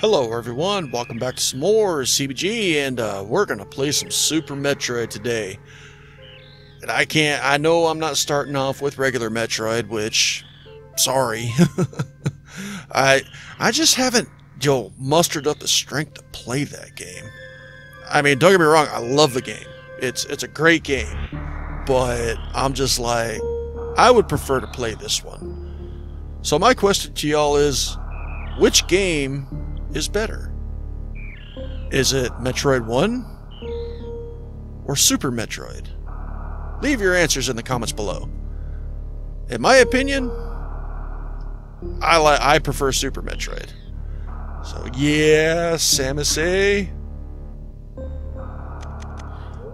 Hello everyone, welcome back to Spore CBG, and we're gonna play some Super Metroid today. And I know I'm not starting off with regular Metroid, which, sorry. I just haven't, mustered up the strength to play that game. I mean, don't get me wrong, I love the game. It's a great game, but I'm just like, I would prefer to play this one. So my question to y'all is, which game is better? Is it Metroid 1 or Super Metroid? Leave your answers in the comments below. In my opinion, I prefer Super Metroid. So yeah, Samus A.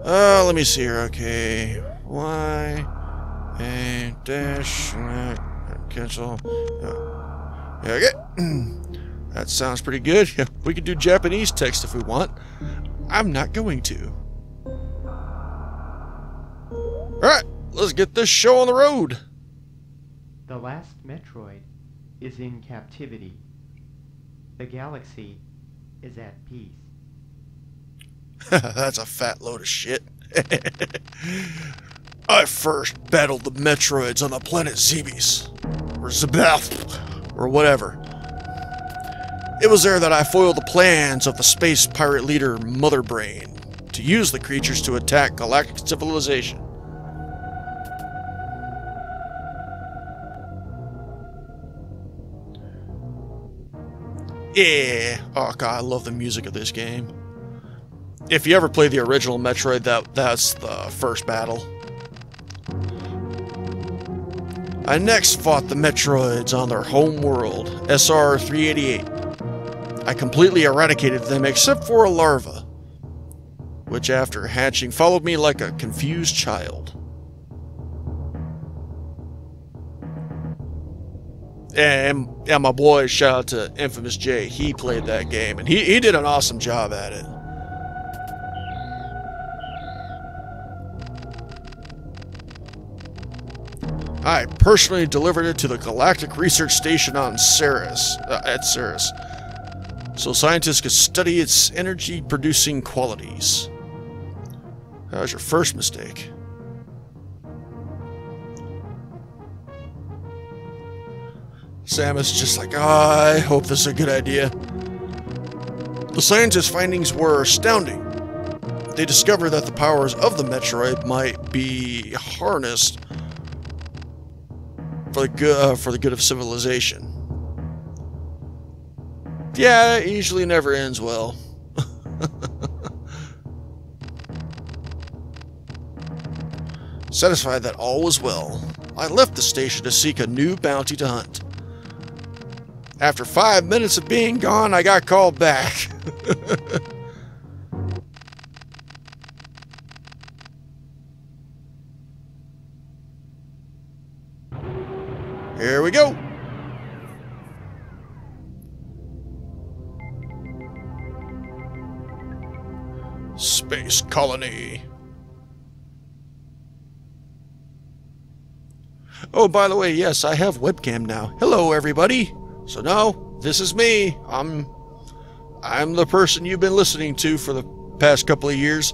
Let me see here. Okay, Y A dash cancel. Okay. That sounds pretty good. Yeah, we could do Japanese text if we want. I'm not going to. Alright, let's get this show on the road. The last Metroid is in captivity. The galaxy is at peace. That's a fat load of shit. I first battled the Metroids on the planet Zebes. Or Zebeth. Or whatever. It was there that I foiled the plans of the space pirate leader Mother Brain to use the creatures to attack galactic civilization. Yeah! Oh god, I love the music of this game. If you ever play the original Metroid, that's the first battle. I next fought the Metroids on their home world, SR-388. I completely eradicated them except for a larva, which after hatching followed me like a confused child. And my boy, shout out to InfamousJ, he played that game and he did an awesome job at it. I personally delivered it to the Galactic Research Station on Ceres, at Ceres. So scientists could study its energy-producing qualities. That was your first mistake. Samus just like, I hope this is a good idea. The scientists' findings were astounding. They discovered that the powers of the Metroid might be harnessed for the good of civilization. Yeah, it usually never ends well. Satisfied that all was well, I left the station to seek a new bounty to hunt. After 5 minutes of being gone, I got called back. Here we go. Space colony. Oh, by the way, yes, I have webcam now. Hello, everybody. So now, this is me. I'm the person you've been listening to for the past couple of years.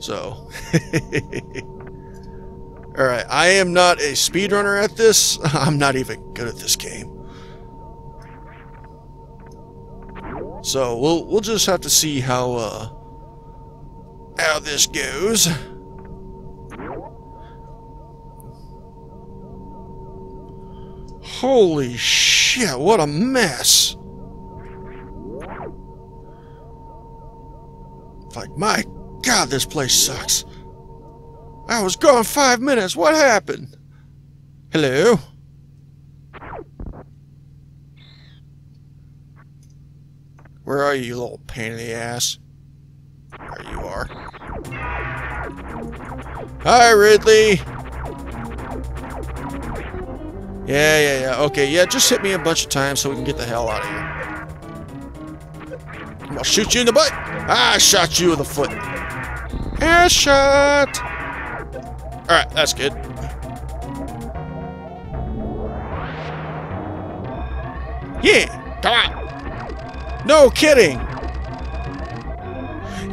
So, all right, I am not a speedrunner at this. I'm not even good at this game. So we'll just have to see how this goes. Holy shit, what a mess. Like, my god, this place sucks. I was gone 5 minutes, what happened? Hello? Where are you, little pain in the ass? There you are. Hi, Ridley! Yeah. Okay, yeah, just hit me a bunch of times so we can get the hell out of here. I'll shoot you in the butt! I shot you in the foot. Ass shot! Alright, that's good. Yeah! Come on! No kidding!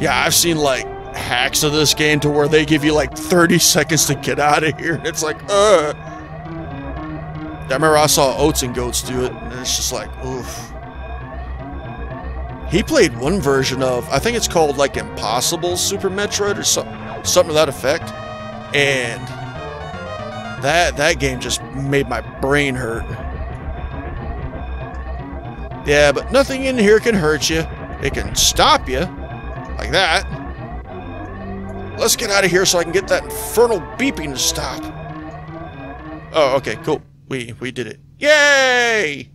Yeah, I've seen, like, hacks of this game to where they give you, like, 30 seconds to get out of here. It's like, ugh. I remember I saw Oats and Goats do it, and it's just like, oof. He played one version of, I think it's called, like, Impossible Super Metroid or something to that effect. And that game just made my brain hurt. Yeah, but nothing in here can hurt you. It can stop you. Like that. Let's get out of here so I can get that infernal beeping to stop. Oh, okay, cool. We did it. Yay!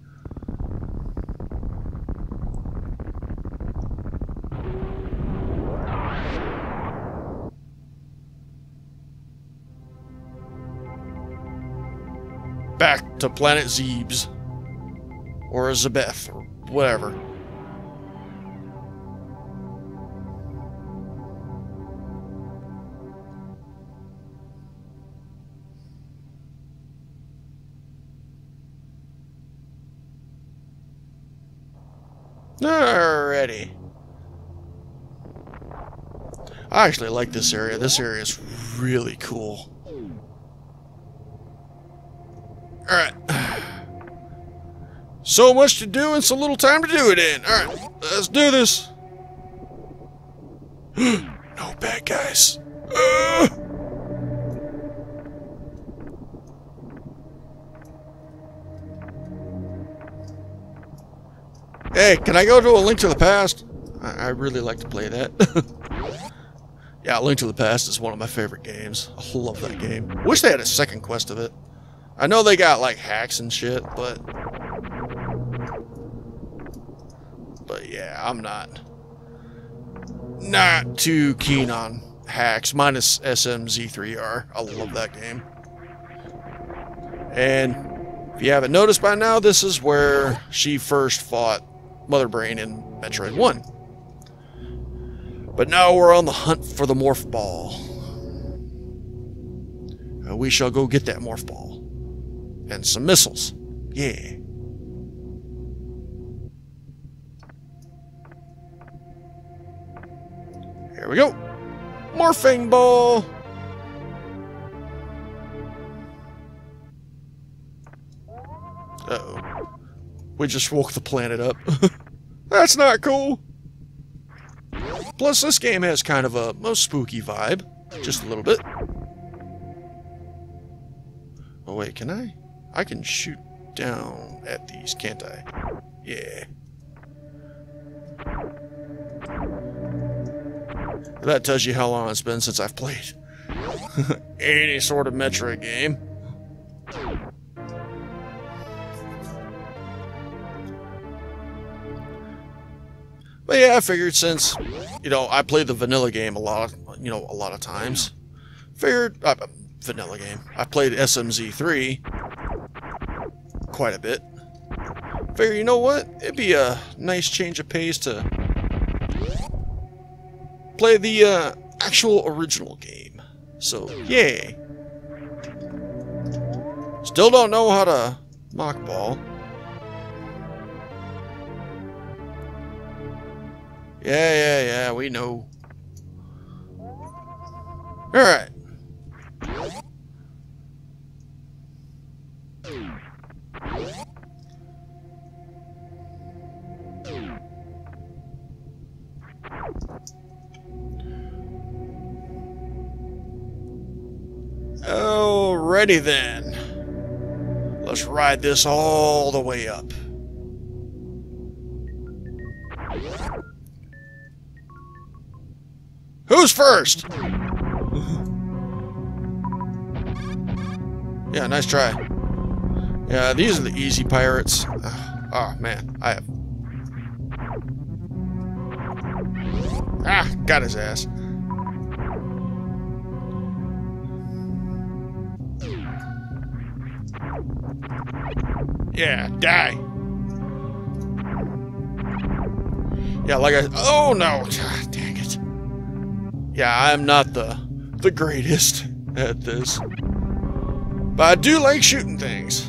Back to Planet Zebes. Or Zebeth, or whatever. Alrighty. I actually like this area. This area is really cool. Alright. So much to do and so little time to do it in. Alright, let's do this. No bad guys. Hey, can I go to a Link to the Past? I really like to play that. Yeah, Link to the Past is one of my favorite games. I love that game. Wish they had a second quest of it. I know they got, like, hacks and shit, but yeah, I'm not too keen on hacks, minus SMZ3R. I love that game. And if you haven't noticed by now, this is where she first fought Mother Brain in Metroid 1. But now we're on the hunt for the Morph Ball. We shall go get that Morph Ball. And some missiles. Yeah. Here we go. Morphing Ball. Uh-oh. We just woke the planet up. That's not cool. Plus, this game has kind of a most spooky vibe. Just a little bit. Oh, wait, can I? I can shoot down at these, can't I? Yeah. That tells you how long it's been since I've played any sort of Metroid game. But yeah, I figured since, you know, I played the vanilla game a lot of times. Figured, vanilla game. I played SMZ3. Quite a bit. Figure, you know what? It'd be a nice change of pace to play the actual original game. So, yay! Still don't know how to mock ball. Yeah, we know. Alright. Alrighty then. Let's ride this all the way up. Who's first? Yeah, nice try. Yeah, these are the easy pirates. Oh man, I have. Ah, got his ass. Yeah, die. Yeah, like I... Oh, no. God dang it. Yeah, I'm not the greatest at this. But I do like shooting things.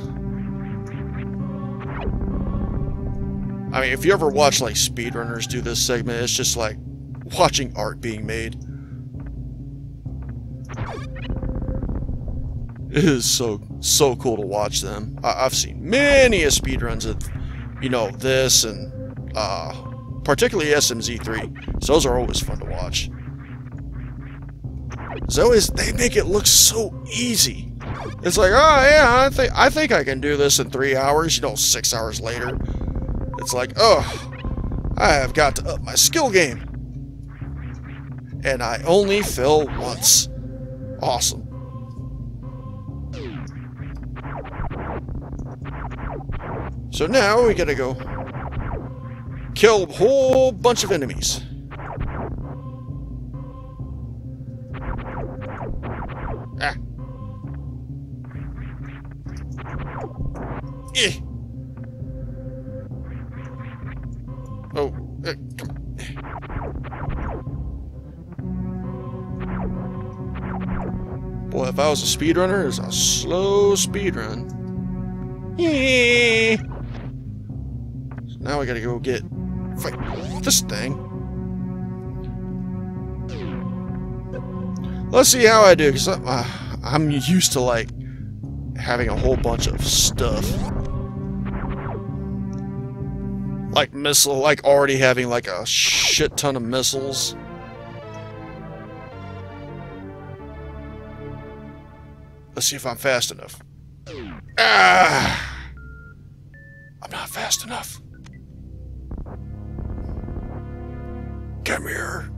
I mean, if you ever watch like speedrunners do this segment, it's just like watching art being made. It is so cool to watch them. I've seen many speedruns of, you know, this and particularly SMZ3. So those are always fun to watch. So they make it look so easy. It's like, oh yeah, I think I can do this in 3 hours. You know, 6 hours later, it's like, oh, I have got to up my skill game. And I only fail once. Awesome. So now we gotta go kill a whole bunch of enemies. Ah. Eh. Oh. Boy, if I was a speedrunner, it was a slow speedrun. Yeah. Now we gotta go get fight this thing. Let's see how I do, because I'm used to like having a whole bunch of stuff, like missile, like already having like a shit ton of missiles. Let's see if I'm fast enough. Ah, I'm not fast enough. Come here.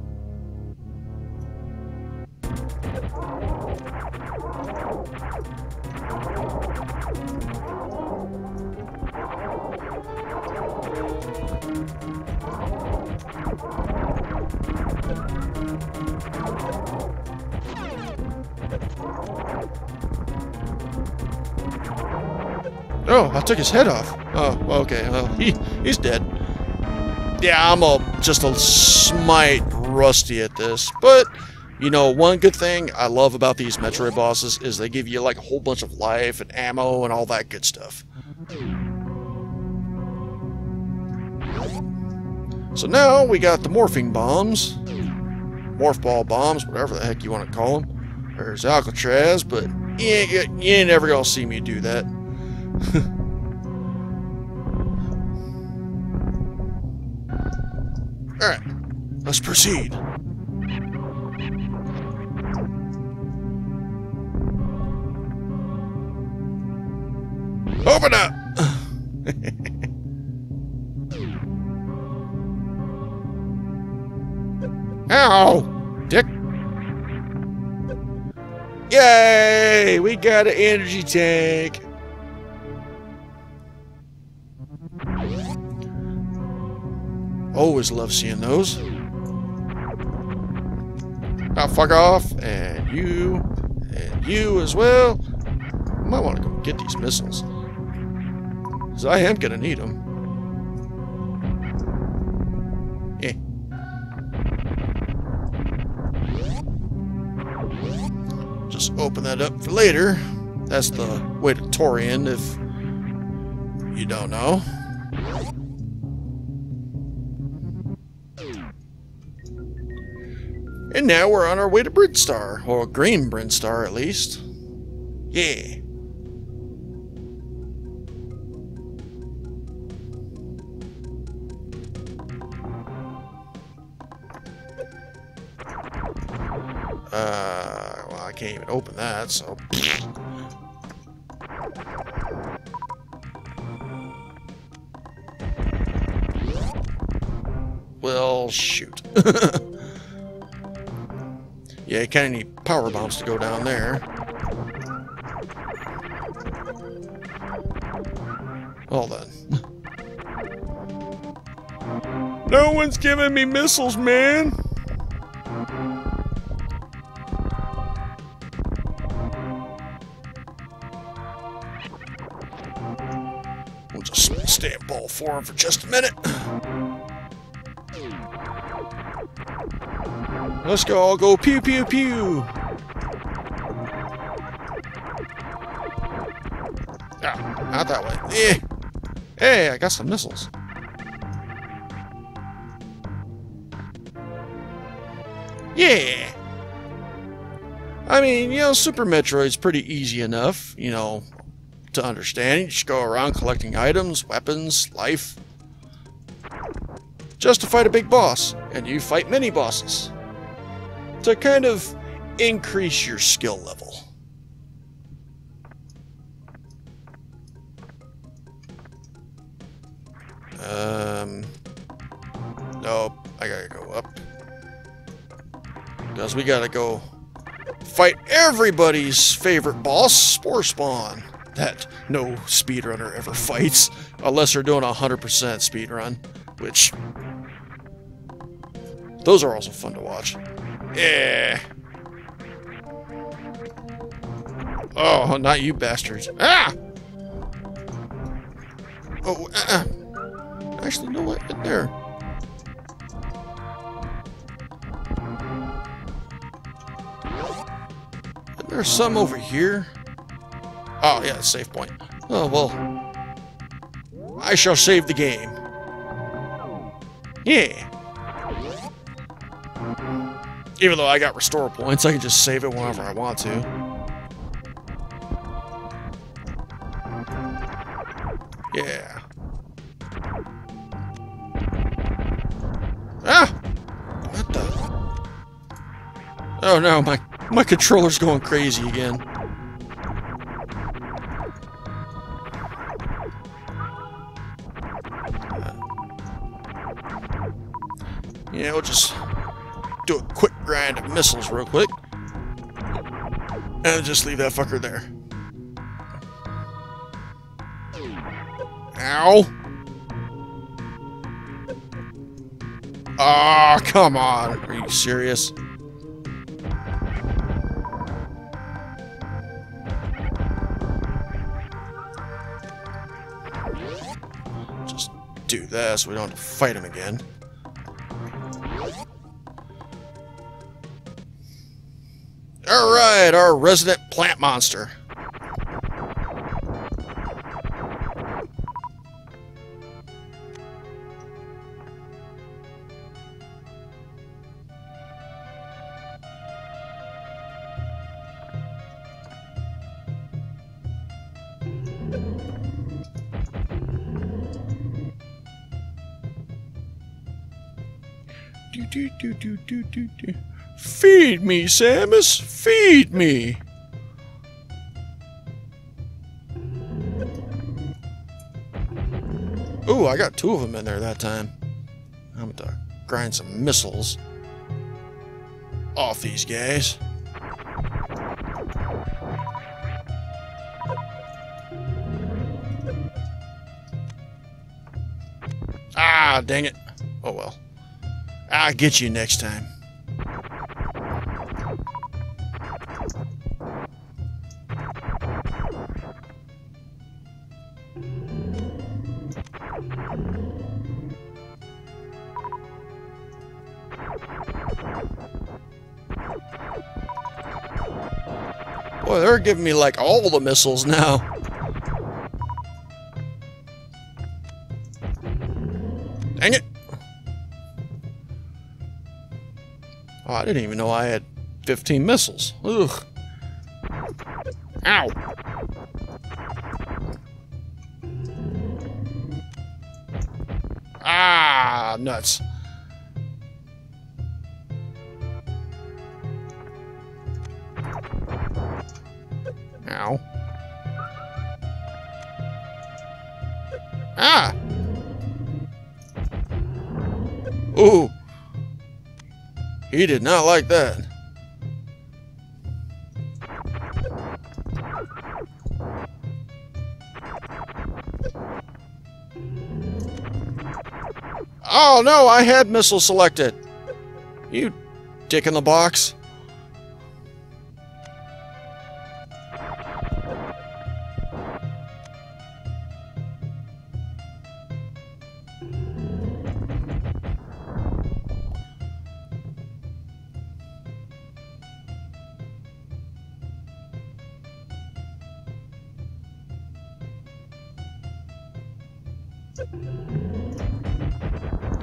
Oh, I took his head off. Oh, okay. Well, he's dead. Yeah, I'm just a smite rusty at this, but you know, one good thing I love about these Metroid bosses is they give you like a whole bunch of life and ammo and all that good stuff. So now we got the morphing bombs, morph ball bombs, whatever the heck you want to call them. There's Alcatraz, but you ain't never gonna see me do that. All right, let's proceed. Open up. Ow, dick. Yay, we got an energy tank. Always love seeing those. Now fuck off, and you as well. Might want to go get these missiles, because I am gonna need them. Eh. Just open that up for later. That's the way to Torian, if you don't know. And now we're on our way to Brinstar, or Green Brinstar at least. Yeah. Well, I can't even open that, so. Well, shoot. Yeah, you kind of need power bombs to go down there. Well then. No one's giving me missiles, man! We'll just stay at ball form for just a minute. Let's go, I'll go pew pew pew! Ah, not that way. Eh. Hey, I got some missiles. Yeah! I mean, you know, Super Metroid's pretty easy enough, you know, to understand. You just go around collecting items, weapons, life, just to fight a big boss, and you fight mini bosses to kind of increase your skill level. Nope, I gotta go up. Because we gotta go fight everybody's favorite boss, Spore Spawn. That no speedrunner ever fights, unless they're doing a 100% speedrun, which... those are also fun to watch. Yeah. Oh, not you bastards. Ah! Oh, actually, no, what? Right there. There's some over here. Oh, yeah, save point. Oh, well. I shall save the game. Yeah. Even though I got restore points, I can just save it whenever I want to. Yeah. Ah! What the? Oh, no, my controller's going crazy again. Yeah, we'll just do a quick grind of missiles real quick. And just leave that fucker there. Ow! Ah, oh, come on. Are you serious? Do this, we don't have to fight him again. Alright, our resident plant monster. Feed me, Samus! Feed me! Ooh, I got two of them in there that time. I'm about to grind some missiles off these guys. Ah, dang it. Oh well. I'll get you next time. Boy, they're giving me like all the missiles now. Dang it. Oh, I didn't even know I had 15 missiles. Ugh. Ow. Ah, nuts. Ow. Ah. Ooh. He did not like that. Oh no, I had missile selected. You dick in the box.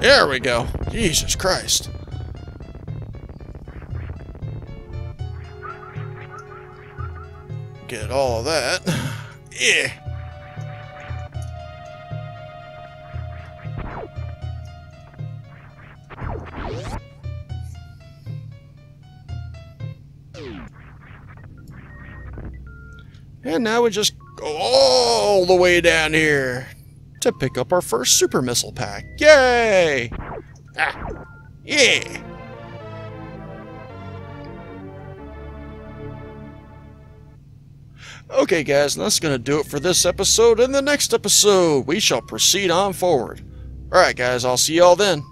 There we go. Jesus Christ. get all of that. Yeah. And now we just go all the way down here to pick up our first super missile pack. Yay! Ah, yeah! Okay guys, and that's going to do it for this episode. In the next episode, we shall proceed on forward. Alright guys, I'll see y'all then.